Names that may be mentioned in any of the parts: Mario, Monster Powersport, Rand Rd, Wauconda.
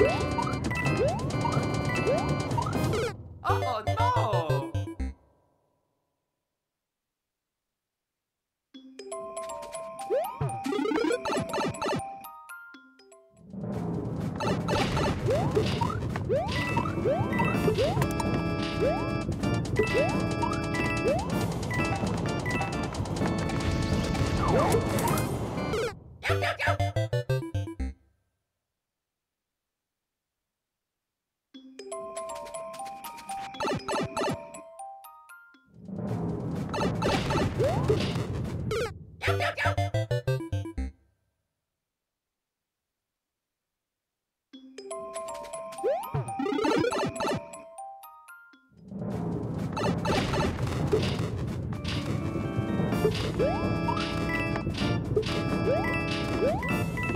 Oh no!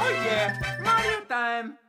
Oh yeah, Mario time!